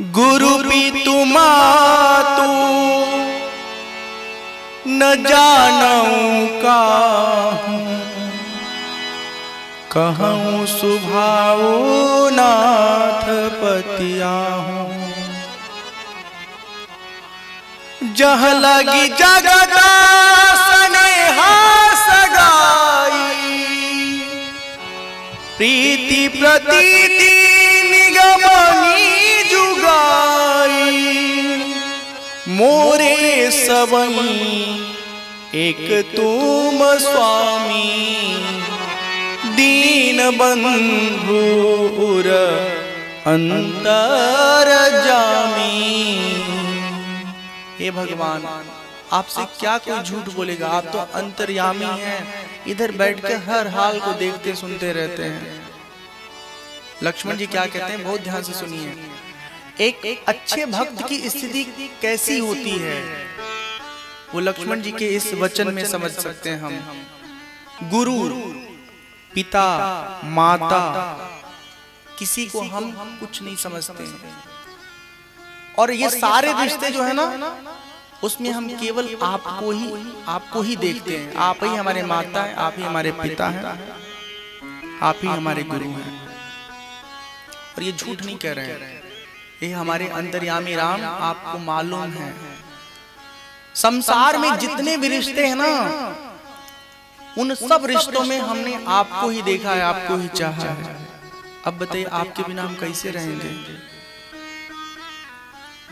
गुरु भी तुमा तू न जानऊं काहूँ कहूँ सुभाओ नाथ पतियाहूँ। जह लगी जगदासने हास गाई प्रीति प्रतीति निगमनी जुगाई मोरे सबन एक तुम स्वामी दीन बंधुर अंतर जामी। हे भगवान आपसे क्या कोई झूठ बोलेगा, आप तो अंतर्यामी हैं, इधर बैठकर हर हाल को देखते सुनते रहते हैं। लक्ष्मण जी क्या कहते हैं बहुत ध्यान से सुनिए। एक अच्छे भक्त की स्थिति कैसी होती है वो लक्ष्मण जी के इस वचन में समझ सकते हैं हम। गुरु पिता माता किसी को हम कुछ नहीं समझते हैं और ये सारे रिश्ते जो है ना उसमें हम केवल आपको ही देखते हैं। आप ही हमारे माता हैं, आप ही हमारे पिता हैं, आप ही हमारे गुरु हैं। और ये झूठ नहीं कह रहे हैं, ये हमारे अंतर्यामी राम आपको मालूम है। संसार में जितने भी रिश्ते हैं ना उन सब रिश्तों में हमने आपको ही देखा है, आपको ही चाहा है। अब बताइए आपके बिना हम कैसे रहेंगे।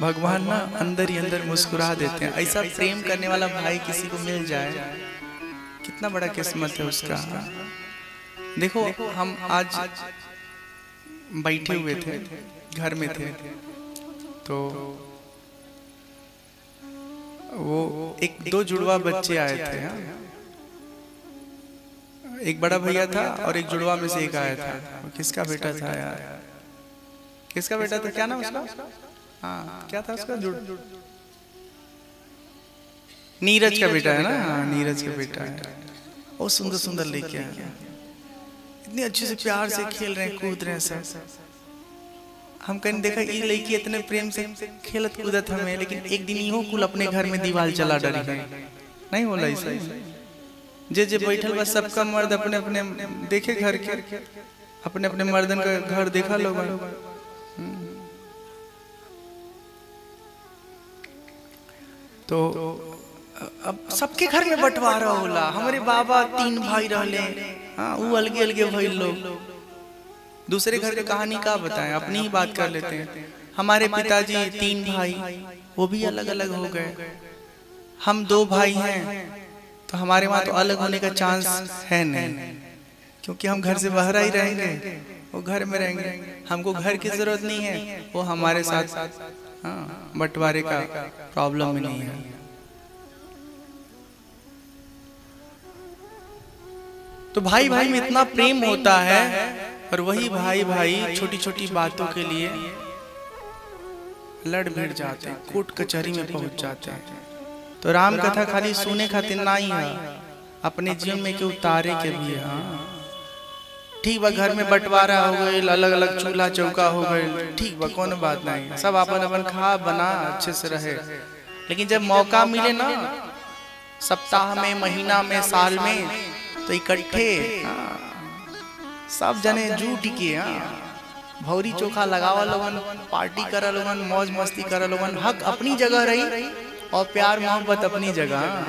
भगवान ना अंदर ही अंदर मुस्कुरा देते हैं। ऐसा प्रेम करने वाला भाई किसी को मिल जाए कितना बड़ा किस्मत है उसका। देखो हम आज बैठे हुए थे, घर में थे, तो वो एक दो जुड़वा बच्चे आए थे। एक बड़ा भैया था और एक जुड़वा में से एक आया था। किसका बेटा था यार, किसका बेटा था, क्या नाम उसका, हाँ क्या था उसका, नीरज का बेटा है ना, हाँ नीरज का बेटा है। और सुंदर सुंदर लेके आया, इतने अच्छे से प्यार से खेल रहे हैं, कूद रहे हैं सब। हम कहीं देखा ये लड़की इतने प्रेम से खेलत कूदत हमें, लेकिन एक दिन इहो कुल अपने घर में दीवार जला डरी गई। नहीं होला ऐसा, जे जे बैठल बस सबका मर्द अपने अपने देखे घर के, अपने अपने मर्दन का घर देखा लोग। तो अब सबके घर में बंटवारा होला। हमारे बाबा तीन भाई रहले, हाँ वो अलगे अलगे भाई लोग, दूसरे घर की कहानी का बताएं, अपनी ही बात कर लेते हैं। हमारे पिताजी तीन भाई वो भी अलग अलग हो गए, हम दो भाई हैं, तो हमारे वहाँ तो अलग होने का चांस है नहीं, क्योंकि हम घर से बाहर ही रहेंगे, वो घर में रहेंगे, हमको घर की जरूरत नहीं है, वो हमारे साथ हाँ बंटवारे का प्रॉब्लम ही नहीं है। तो भाई भाई में इतना प्रेम होता है और वही भाई भाई छोटी छोटी बातों के लिए लड़ भिड़ जाते हैं, कोर्ट कचहरी में पहुंच जाते हैं। तो राम कथा खाली सुने खातिर नहीं है, अपने जीवन में के उतारे के भी है। ठीक बा घर में बंटवारा हो गए, अलग अलग चूल्हा चौका हो गए, ठीक बा कौन बात नहीं, सब अपन अपन खा बना अच्छे से रहे। लेकिन जब मौका मिले ना सप्ताह में, महीना में, साल में, तो इकट्ठे सब जने जुट के भौरी चोखा लगावा लोगन, पार्टी करा लोगन, मौज मस्ती करा लोगन। हक अपनी जगह रही और प्यार मोहब्बत अपनी जगह,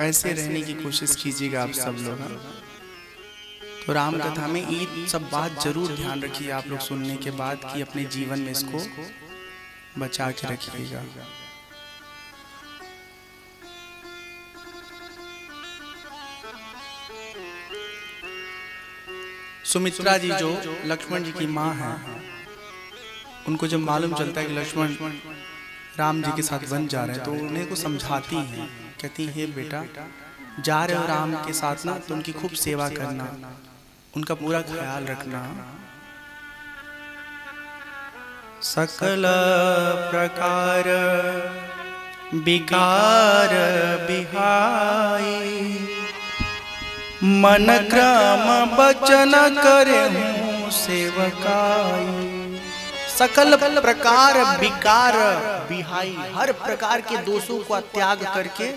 ऐसे रहने की कोशिश कीजिएगा आप सब लोग। तो राम कथा में ये सब बात जरूर ध्यान रखिए आप लोग सुनने के बाद कि अपने जीवन में इसको बचा के रखिएगा। सुमित्रा जी जो लक्ष्मण जी की माँ हैं, उनको जब मालूम चलता है कि लक्ष्मण राम जी के साथ वन जा रहे हैं, तो उन्हें को समझाती हैं, कहती है बेटा जा रहे हो राम के साथ ना तो उनकी खूब सेवा करना, उनका पूरा ख्याल रखना। सकल प्रकार विकार बिहाई मन क्रम बचन करे सेवकाई। सकल प्रकार विकार बिहाई, हर प्रकार के दोषों का त्याग करके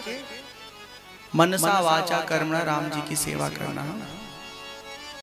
मनसा वाचा कर्मणा राम जी की सेवा करना।